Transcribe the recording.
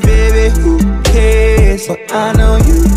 baby, who cares? But I know you